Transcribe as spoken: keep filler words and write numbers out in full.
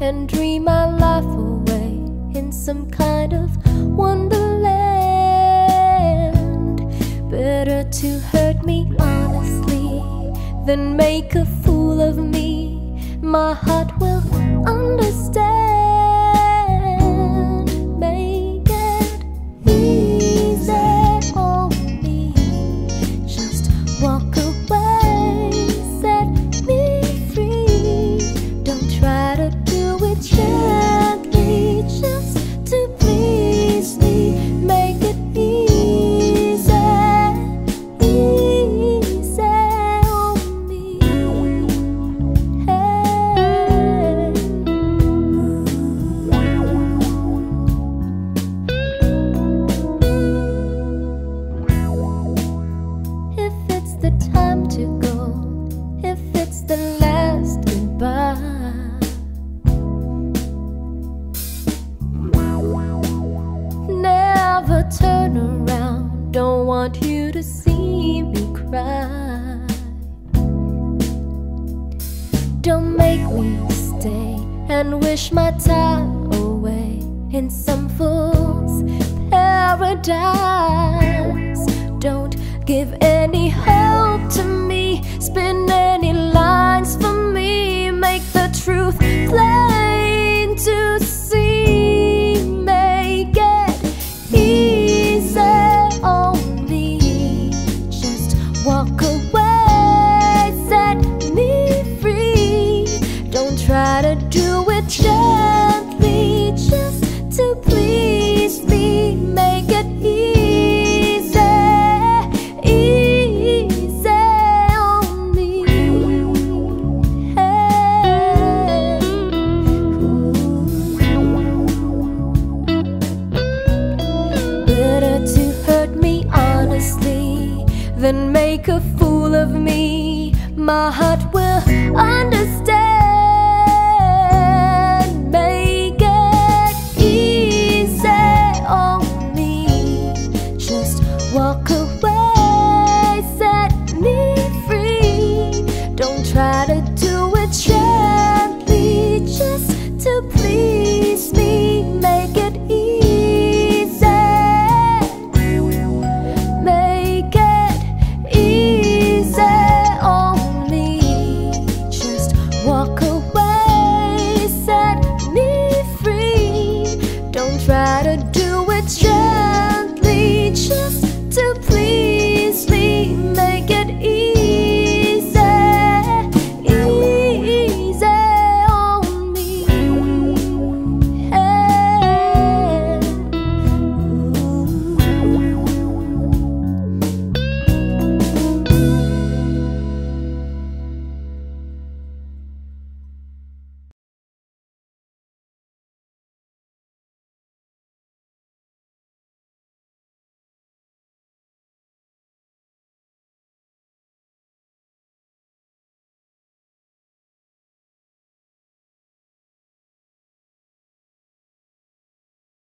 and dream my life away in some kind of wonderland. Better to hurt me honestly than make a fool of me. My heart will understand. Make it easy on me, just walk away. Turn around, don't want you to see me cry. Don't make me stay and wish my time away in some fool's paradise. Don't give any hope to me, spin any lines for me, make the truth plain to see. Make it easy on me, just walk away, set me free. Don't try to do it gently, just to please me. Make it easy, easy on me. Hey. Ooh. Better to honestly, then make a fool of me. My heart will understand. Make it easy on me, just walk away, set me free. Don't try to